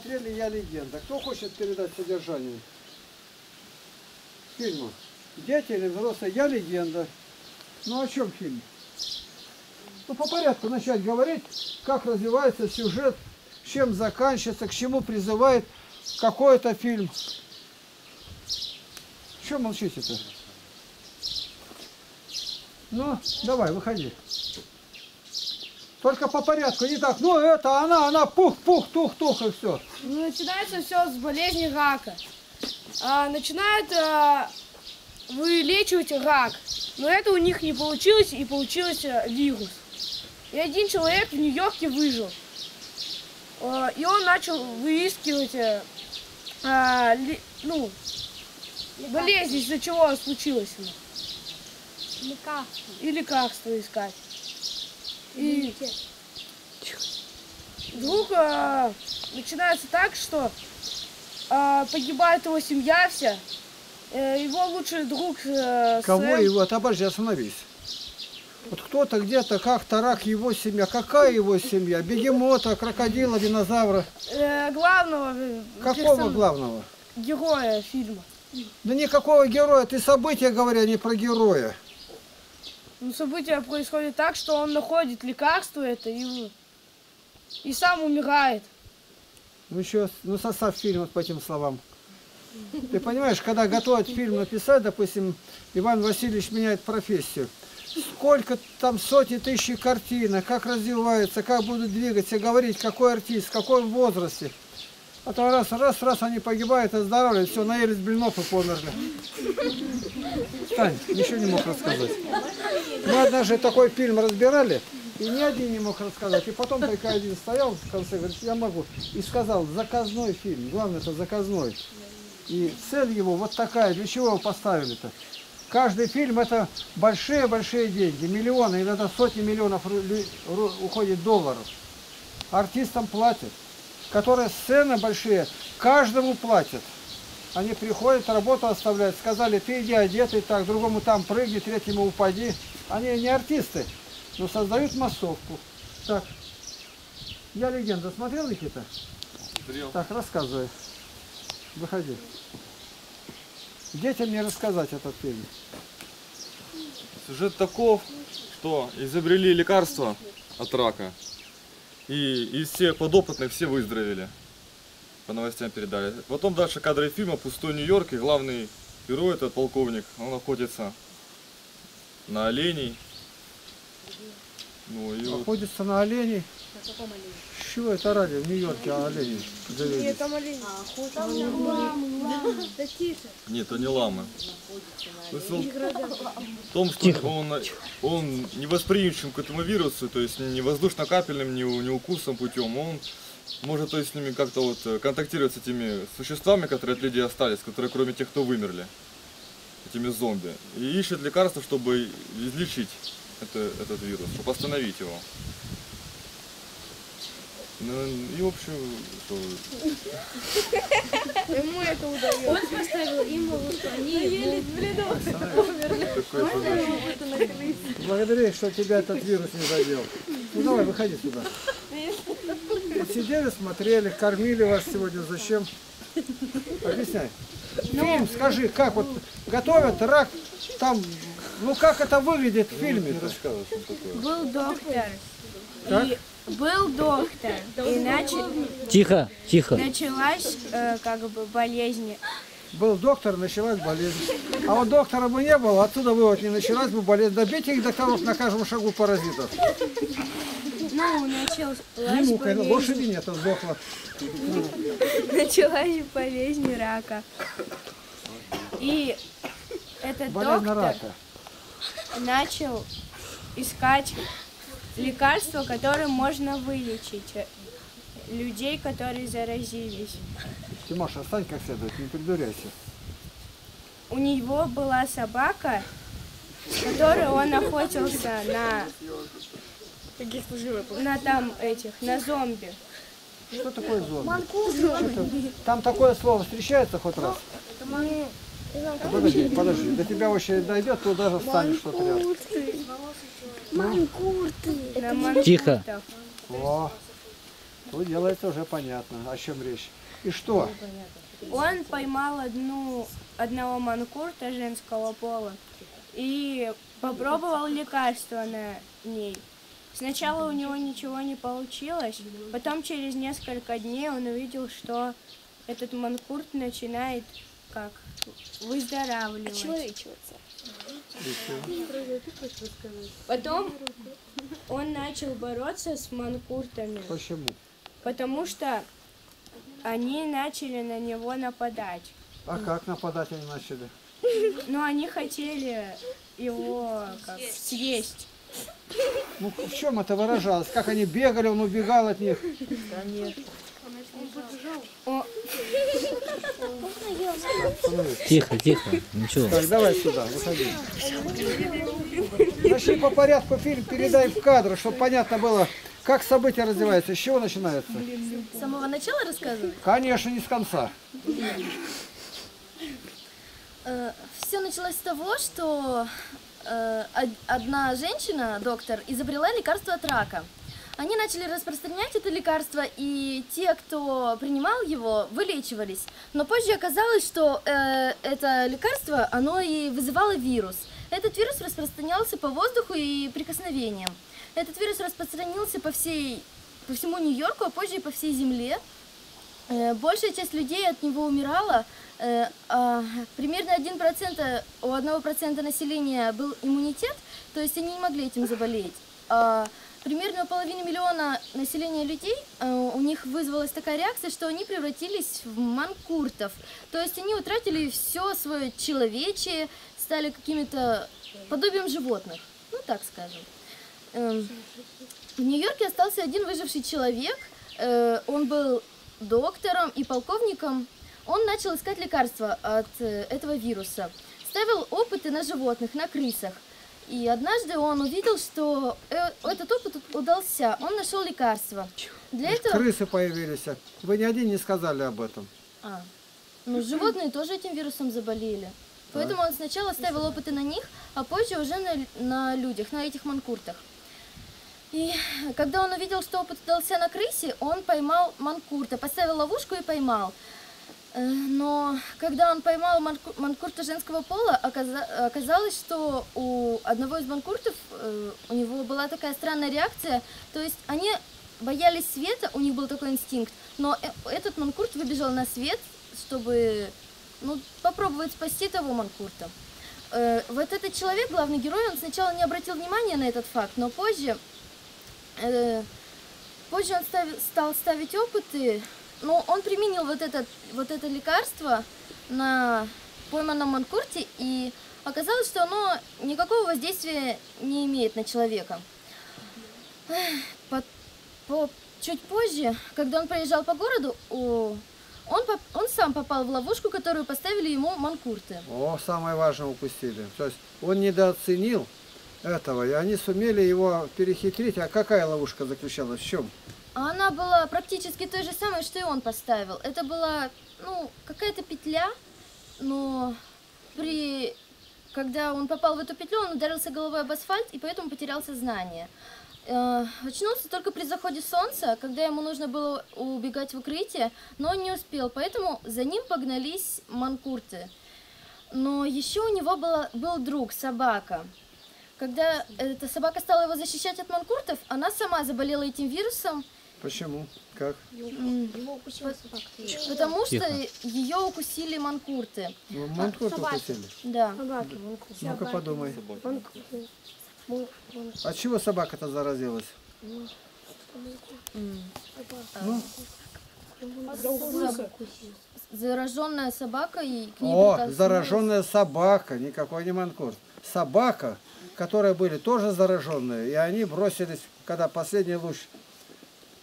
смотрели «Я легенда». Кто хочет передать содержание фильма? Дети или взрослые? «Я легенда». Ну о чем фильм? Ну по порядку начать говорить, как развивается сюжет, чем заканчивается, к чему призывает какой-то фильм. Чего молчите-то? Ну, давай, выходи. Только по порядку, не так. Ну, это она, пух-пух-тух-тух и все. Начинается все с болезни рака. Начинают вылечивать рак. Но это у них не получилось, и получился вирус. И один человек в Нью-Йорке выжил. И он начал выискивать болезнь, из-за чего случилось ему. Лекарства. И лекарства искать. И вдруг начинается так, что погибает его семья вся, его лучший друг Кого Сэм... его? Это, подожди, остановись. Вот кто-то где-то как-то рак, его семья. Какая его семья? Бегемота, крокодила, динозавра? Главного. Какого главного? Героя фильма. Да никакого героя, ты события говоря, не про героя. Ну, события происходят так, что он находит лекарство это и сам умирает. Ну еще, ну состав фильма вот по этим словам. Ты понимаешь, когда готовят фильм написать, допустим, «Иван Васильевич меняет профессию», сколько там сотни тысяч картин, как развиваются, как будут двигаться, говорить, какой артист, в каком возрасте. А то раз они погибают, оздоравливают, все, наелись блинов и померли. Тань, ничего не мог рассказать. Мы однажды такой фильм разбирали, и ни один не мог рассказать. И потом только один стоял в конце, говорит, я могу. И сказал, заказной фильм, главное, это заказной. И цель его вот такая, для чего его поставили-то? Каждый фильм это большие-большие деньги, миллионы, иногда сотни миллионов уходит долларов. Артистам платят. Которые сцены большие, каждому платят. Они приходят, работу оставляют, сказали, ты иди одетый, так, другому там прыгни, третьему упади. Они не артисты, но создают массовку. Так, «Я легенда» смотрел, Никита? Смотрел. Так, рассказывай. Выходи. Детям не рассказать этот фильм. Сюжет таков, что изобрели лекарство от рака. И из всех подопытных все выздоровели. По новостям передали. Потом дальше кадры фильма «Пустой Нью-Йорк», и главный герой, этот полковник, он охотится на оленей. Ну, и охотится вот... на оленей? На каком олене? Чего это ради в Нью-Йорке оленей? Нет, там олени. Там ламы. Да тише. Нет, это не ламы. В том, что он невосприимчив к этому вирусу, то есть не воздушно-капельным, не укусом путем, он может то есть, с ними как-то вот контактировать с этими существами, которые от людей остались, которые кроме тех, кто вымерли, этими зомби, и ищет лекарства, чтобы излечить этот вирус, чтобы остановить его. Ну, и в общем, что... Ему это удалось. Он поставил им ловушку, они ели блинов, умерли. Благодаря, что тебя этот вирус не задел. Ну давай, выходи сюда. Сидели, смотрели, кормили вас сегодня, зачем? Объясняй. Фильм, скажи, как вот готовят рак, там, ну как это выглядит в фильме? Был доктор. Был доктор, Тихо, тихо. Началась как бы болезнь. Был доктор, началась болезнь. А вот доктора бы не было, отсюда вывод не началась бы болезнь. Добейте их докторов на каждом шагу паразитов. Ну, началась болезнь. Лошади нет, он сдохла. Началась болезнь рака. И этот доктор начал искать... лекарства, которые можно вылечить людей, которые заразились. Тимоша, остань как следует, не придуряйся. У него была собака, с которой он охотился на зомби. Что такое зомби? Манкурты. Там такое слово встречается хоть раз? Подожди, подожди, до тебя очередь дойдет, ты даже встанешь что-то рядом. Манкурты. Тихо. О, то делается уже понятно, о чем речь. И что? Он поймал одного манкурта женского пола и попробовал лекарство на ней. Сначала у него ничего не получилось, потом через несколько дней он увидел, что этот манкурт начинает как выздоравливать. Очеловечиваться. Потом он начал бороться с манкуртами. Почему? Потому что они начали на него нападать. А как нападать они начали? Ну, они хотели его как, съесть. Ну, в чем это выражалось? Как они бегали, он убегал от них? Да нет. Он побежал. Тихо, тихо. Ничего. Так, давай сюда, выходи. Пошли по порядку фильм, передай в кадр, чтобы понятно было, как события развиваются, с чего начинается. С самого начала рассказывать? Конечно, не с конца. Все началось с того, что одна женщина, доктор, изобрела лекарство от рака. Они начали распространять это лекарство, и те, кто принимал его, вылечивались. Но позже оказалось, что это лекарство, оно и вызывало вирус. Этот вирус распространялся по воздуху и прикосновениям. Этот вирус распространился по всему Нью-Йорку, а позже и по всей земле. Большая часть людей от него умирала. Примерно 1%, у 1% населения был иммунитет, то есть они не могли этим заболеть. Примерно у половины миллиона населения людей у них вызвалась такая реакция, что они превратились в манкуртов. То есть они утратили все свое человечие, стали какими-то подобием животных, ну так скажем. В Нью-Йорке остался один выживший человек, он был доктором и полковником. Он начал искать лекарства от этого вируса, ставил опыты на животных, на крысах. И однажды он увидел, что этот опыт удался, он нашел лекарство. Для этого... Крысы появились, вы ни один не сказали об этом. Ну, животные тоже этим вирусом заболели. Поэтому он сначала ставил опыты на них, а позже уже на людях, на этих манкуртах. И когда он увидел, что опыт удался на крысе, он поймал манкурта, поставил ловушку и поймал. Но когда он поймал манкурта женского пола, оказалось, что у одного из манкуртов у него была такая странная реакция. То есть они боялись света, у них был такой инстинкт, но этот манкурт выбежал на свет, чтобы попробовать спасти того манкурта. Вот этот человек, главный герой, он сначала не обратил внимания на этот факт, но позже он стал ставить опыты. Но он применил вот это лекарство на пойманном манкурте, и оказалось, что оно никакого воздействия не имеет на человека. Чуть позже, когда он проезжал по городу, он сам попал в ловушку, которую поставили ему манкурты. О, самое важное упустили. То есть он недооценил этого, и они сумели его перехитрить. А какая ловушка заключалась? В чем? Она была практически той же самой, что и он поставил. Это была, какая-то петля, но когда он попал в эту петлю, он ударился головой об асфальт и поэтому потерял сознание. Очнулся только при заходе солнца, когда ему нужно было убегать в укрытие, но он не успел, поэтому за ним погнались манкурты. Но еще у него был друг, собака. Когда эта собака стала его защищать от манкуртов, она сама заболела этим вирусом. Почему? Как? Его укусила собака. Потому что ее укусили манкурты. Манкурты укусили? Да. Ну-ка подумай. От чего собака-то заразилась? Зараженная собака и к ней прикоснулась. О, зараженная собака, никакой не манкурт. Собака, которые были тоже зараженные, и они бросились, когда последний луч,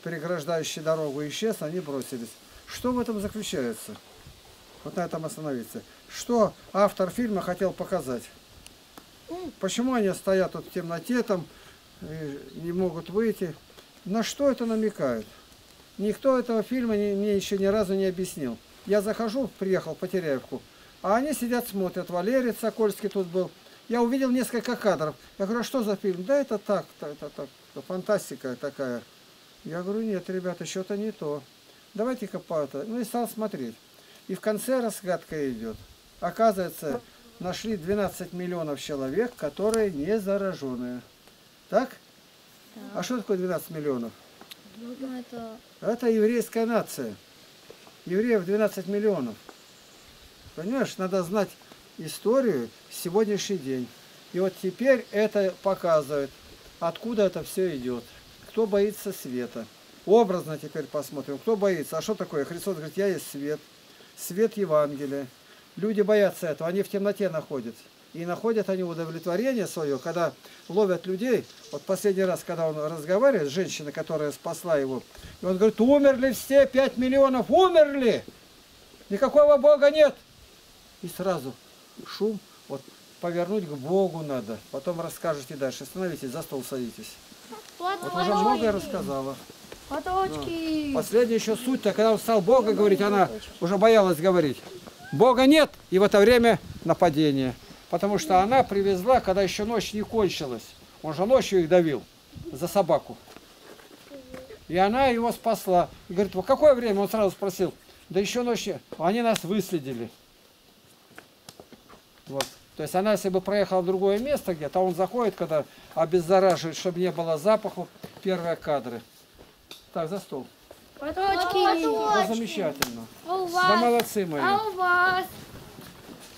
преграждающий дорогу, исчез, они бросились. Что в этом заключается? Вот на этом остановиться. Что автор фильма хотел показать? Почему они стоят тут в темноте, там, не могут выйти? На что это намекает? Никто этого фильма мне еще ни разу не объяснил. Я захожу, приехал в Потеряевку, а они сидят, смотрят. Валерий Сокольский тут был. Я увидел несколько кадров. Я говорю, а что за фильм? Да это так, фантастика такая. Я говорю, нет, ребята, что-то не то. Давайте-ка по-то. Ну и стал смотреть. И в конце разгадка идет. Оказывается, нашли 12 миллионов человек, которые не зараженные. Так? Да. А что такое 12 миллионов? Ну, это еврейская нация. Евреев 12 миллионов. Понимаешь, надо знать историю сегодняшний день. И вот теперь это показывает, откуда это все идет. Кто боится света? Образно теперь посмотрим. Кто боится? А что такое? Христос говорит, я есть свет. Свет Евангелия. Люди боятся этого. Они в темноте находятся. И находят они удовлетворение свое, когда ловят людей. Вот последний раз, когда он разговаривает с женщиной, которая спасла его, и он говорит, умерли все, 5 миллионов умерли. Никакого Бога нет. И сразу шум. Вот повернуть к Богу надо. Потом расскажете дальше. Становитесь, за стол садитесь. Вот уже многое рассказала. Поточки. Да. Последняя еще суть-то, когда он стал Бога говорить, она уже боялась говорить. Бога нет, и в это время нападение. Потому что она привезла, когда еще ночь не кончилась. Он же ночью их давил за собаку. И она его спасла. И говорит, во какое время? Он сразу спросил. Да еще ночью. Они нас выследили. Вот. То есть она, если бы проехала в другое место где-то, а он заходит, когда обеззараживает, чтобы не было запаху. Первые кадры. Так, за стол. Поточки. Да, замечательно. А у вас? Да молодцы мои. А у вас?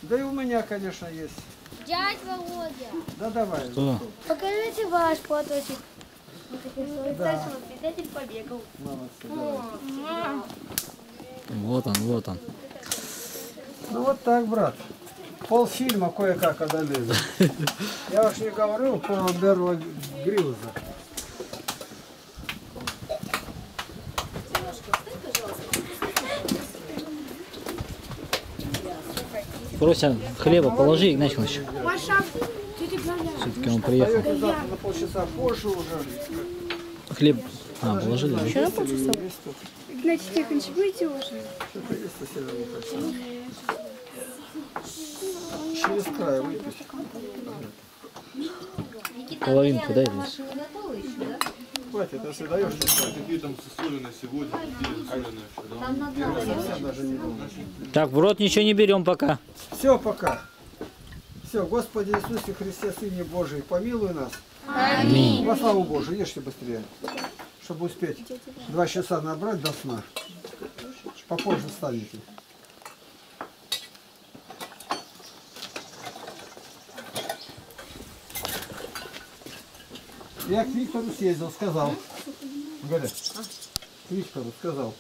Да и у меня, конечно, есть. Дядь Володя. Да давай. Что? Покажите ваш платочек. Да. Предатель побегал. Молодцы. О, вот он, вот он. Ну вот так, брат. Полфильма кое-как одолели. Я уж не говорю про Берла Грилза. Прося, хлеба положи, Игнатий Иванович. Все-таки он приехал. На полчаса позже уже. Хлеб. А, положили. Еще на полчаса. Игнатий Тихонович, будете уже? Через край выпить. Половинку дай здесь. Хватит, если даешь, какие там соленые сегодня, какие. Так, в рот ничего не берем пока. Все, пока. Все, Господи Иисусе Христе, Сыне Божий, помилуй нас. Аминь. Во славу Божию, ешьте быстрее, чтобы успеть 2 часа набрать до сна. Попозже встанете. Я к Виктору съездил, сказал. Говорят, к Виктору сказал.